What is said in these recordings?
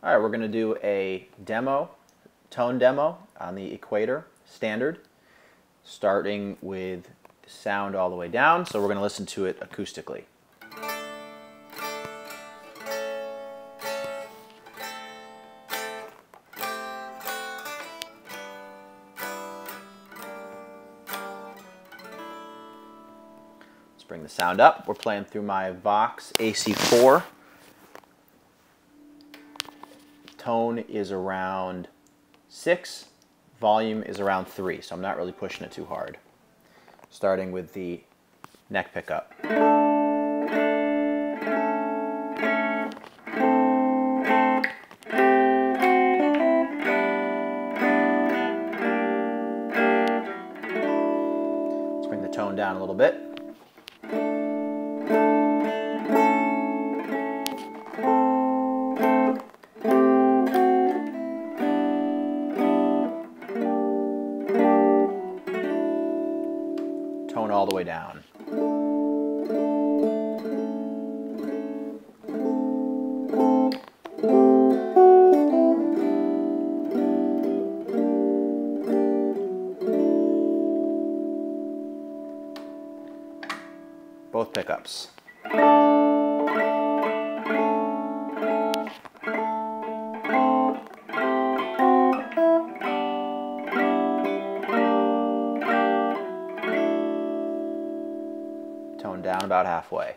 All right, we're going to do a demo, tone demo on the Equator standard, starting with the sound all the way down. So we're going to listen to it acoustically. Let's bring the sound up. We're playing through my Vox AC4. Tone is around 6, volume is around 3, so I'm not really pushing it too hard. Starting with the neck pickup. Let's bring the tone down a little bit. Tone all the way down. Both pickups. Tone down about halfway.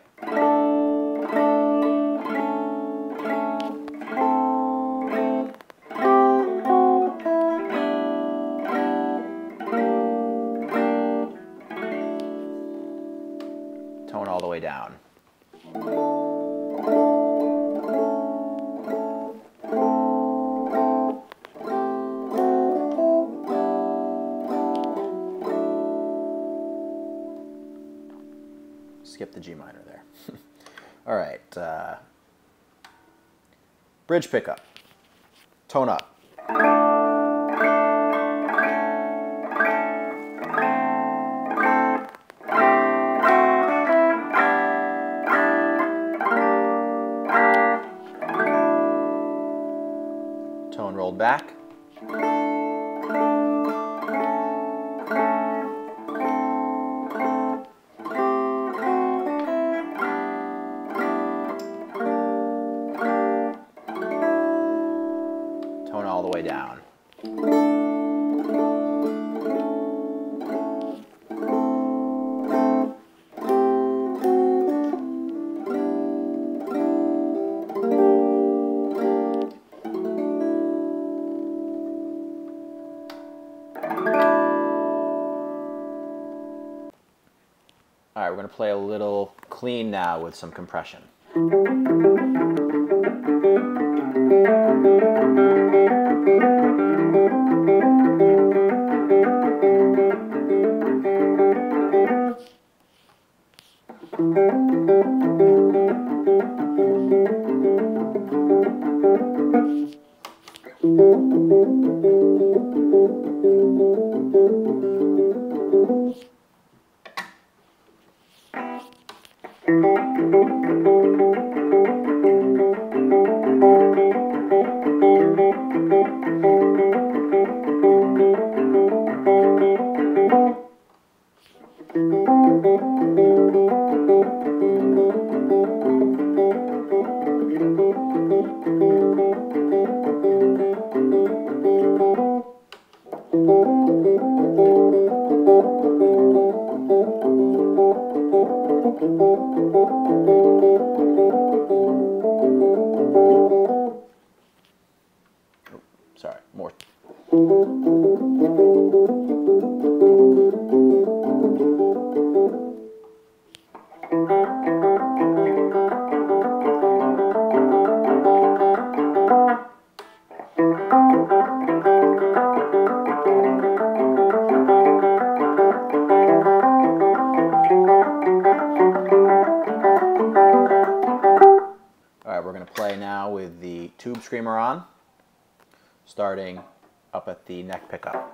Tone all the way down. Skip the G minor there. All right, bridge pickup, tone up. Tone rolled back. Tone all the way down. All right, we're going to play a little clean now with some compression. Sorry, more. Alright, we're going to play now with the Tube Screamer on, starting up at the neck pickup.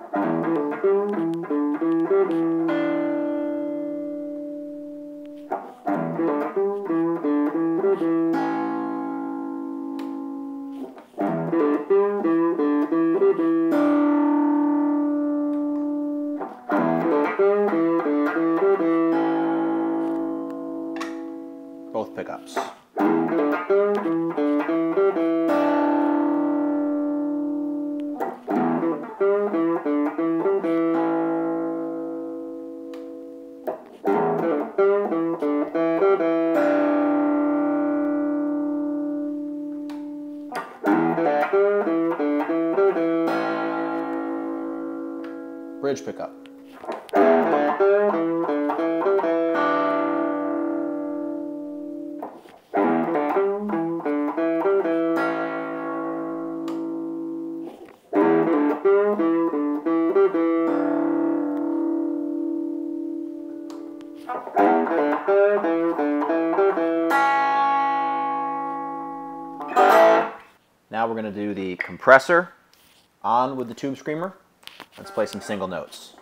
bridge pickup. Now we're going to do the compressor on with the Tube Screamer. Let's play some single notes.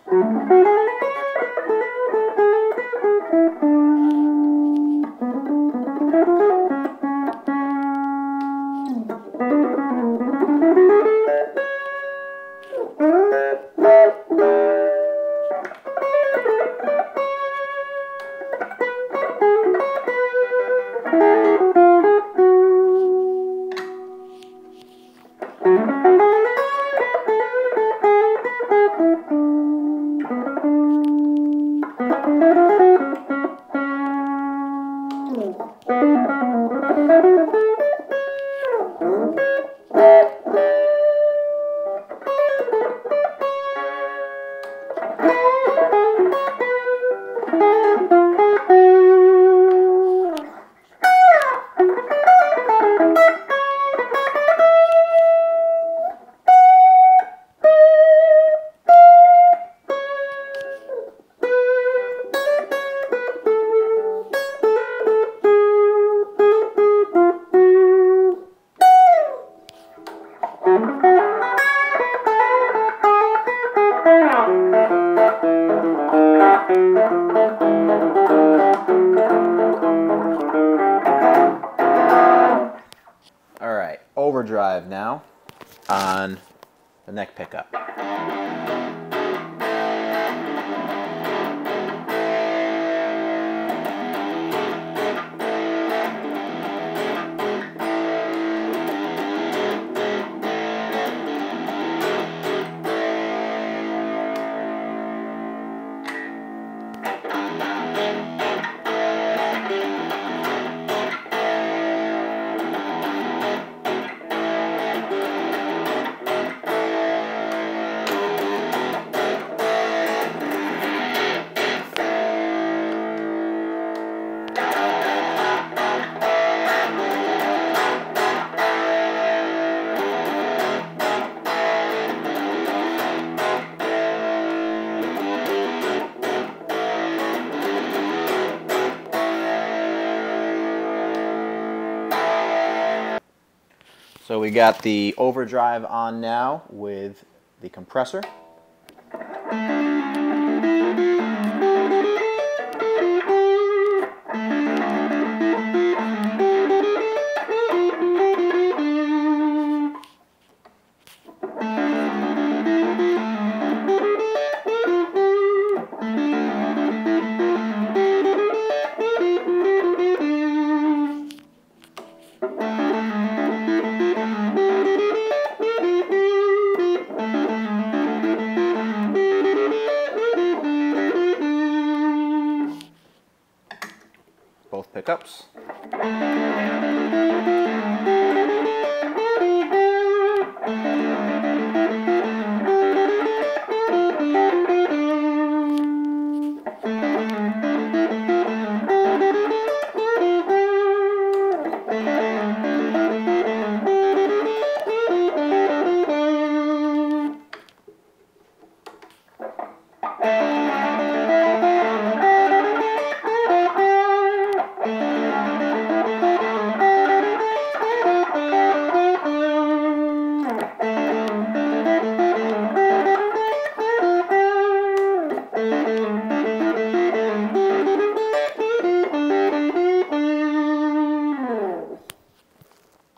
Alright, overdrive now on the neck pickup. So we got the overdrive on now with the compressor. Both pickups.